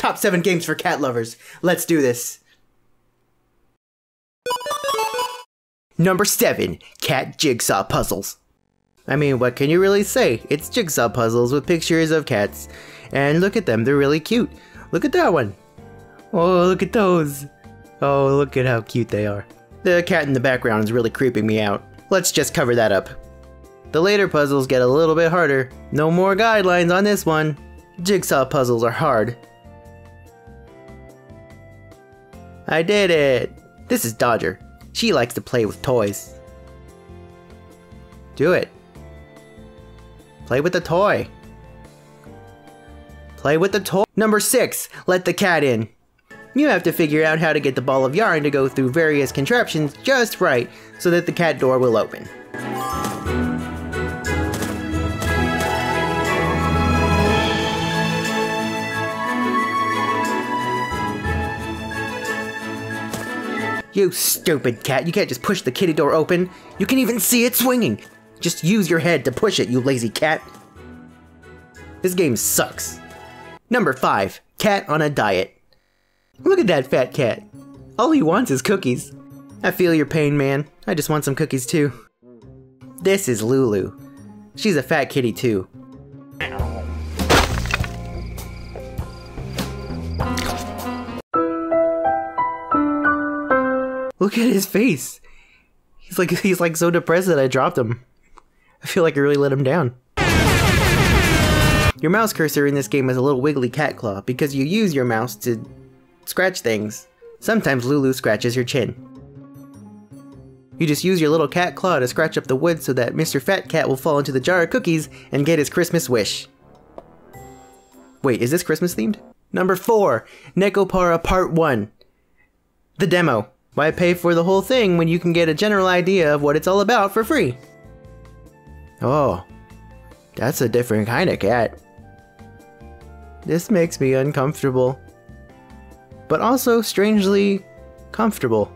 Top 7 games for cat lovers. Let's do this. Number 7. Cat Jigsaw Puzzles. I mean, what can you really say? It's jigsaw puzzles with pictures of cats. And look at them, they're really cute. Look at that one. Oh, look at those. Oh, look at how cute they are. The cat in the background is really creeping me out. Let's just cover that up. The later puzzles get a little bit harder. No more guidelines on this one. Jigsaw puzzles are hard. I did it. This is Dodger. She likes to play with toys. Do it. Play with the toy. Play with the toy. Number 6, let the cat in. You have to figure out how to get the ball of yarn to go through various contraptions just right so that the cat door will open. You stupid cat, you can't just push the kitty door open. You can even see it swinging. Just use your head to push it, you lazy cat. This game sucks. Number 5, cat on a diet. Look at that fat cat. All he wants is cookies. I feel your pain, man. I just want some cookies too. This is Lulu. She's a fat kitty too. Look at his face. He's like so depressed that I dropped him. I feel like I really let him down. Your mouse cursor in this game is a little wiggly cat claw because you use your mouse to scratch things. Sometimes Lulu scratches your chin. You just use your little cat claw to scratch up the wood so that Mr. Fat Cat will fall into the jar of cookies and get his Christmas wish. Wait, is this Christmas themed? Number 4, NekoPara Part 1. The demo. Why pay for the whole thing when you can get a general idea of what it's all about for free? Oh, that's a different kind of cat. This makes me uncomfortable, but also strangely comfortable.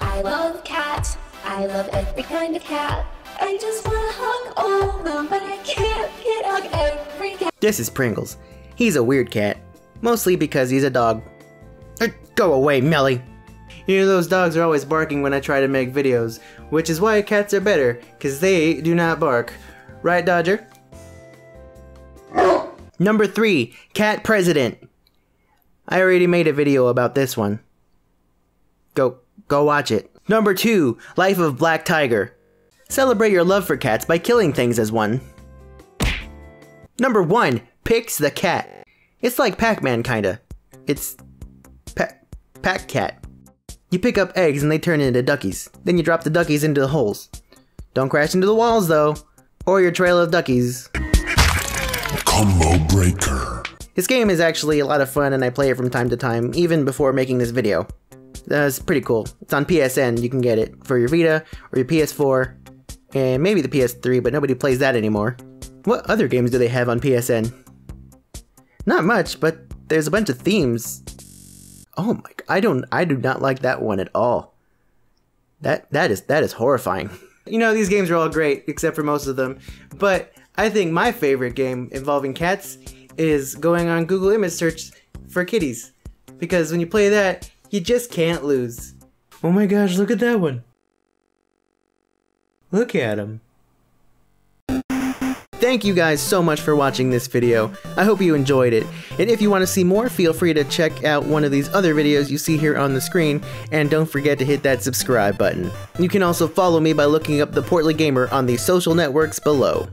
I love cats. I love every kind of cat. I just want to hug all of them, but I can't hug every cat. This is Pringles. He's a weird cat, mostly because he's a dog. Go away, Melly. You know, those dogs are always barking when I try to make videos, which is why cats are better, because they do not bark. Right, Dodger? Number 3, Cat President. I already made a video about this one. Go watch it. Number 2, Life of Black Tiger. Celebrate your love for cats by killing things as one. Number 1, Pix the Cat. It's like Pac-Man, kinda. It's Pac-Cat. You pick up eggs and they turn into duckies. Then you drop the duckies into the holes. Don't crash into the walls though, or your trail of duckies. Combo Breaker. This game is actually a lot of fun and I play it from time to time, even before making this video. It's pretty cool. It's on PSN, you can get it for your Vita or your PS4, and maybe the PS3, but nobody plays that anymore. What other games do they have on PSN? Not much, but there's a bunch of themes. Oh my god, I do not like that one at all. That is horrifying. You know, these games are all great, except for most of them, but I think my favorite game involving cats is going on Google image search for kitties. Because when you play that, you just can't lose. Oh my gosh, look at that one. Look at him. Thank you guys so much for watching this video. I hope you enjoyed it. And if you want to see more, feel free to check out one of these other videos you see here on the screen, and don't forget to hit that subscribe button. You can also follow me by looking up ThePortlyGamer on the social networks below.